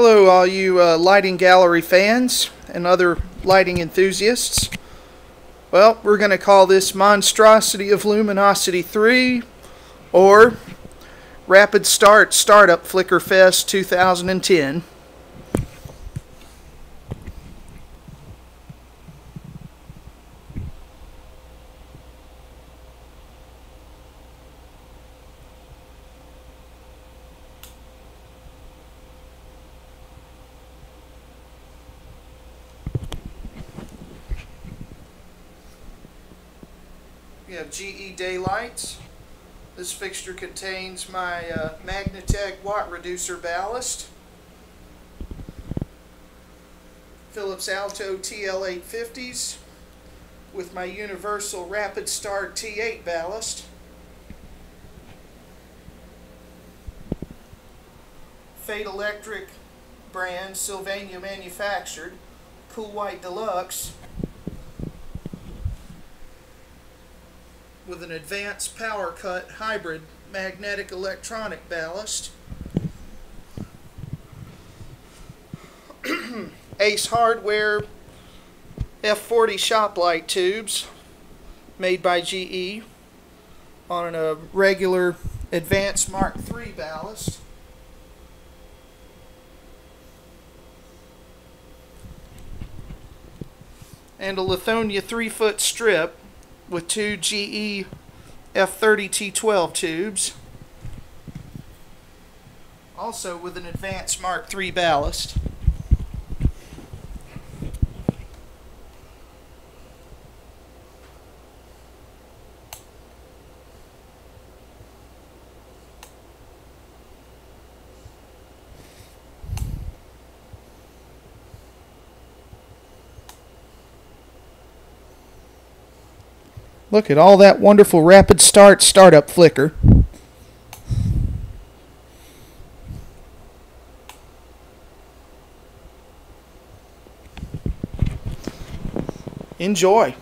Hello all you lighting gallery fans and other lighting enthusiasts. Well, we're going to call this Monstrosity of Luminosity 3 or Rapid Start Startup Flickerfest 2010. We have GE Daylight. This fixture contains my Magnetek Watt Reducer ballast, Philips Alto TL850s with my Universal Rapid Start T8 ballast, Feit Electric brand, Sylvania manufactured, cool white deluxe, with an Advance power cut hybrid magnetic electronic ballast, Ace Hardware F40 shop light tubes made by GE on a regular Advance Mark III ballast, and a Lithonia 3-foot strip with two GE F40 T12 tubes, also with an Advance Mark III ballast. Look at all that wonderful rapid start startup flicker. Enjoy.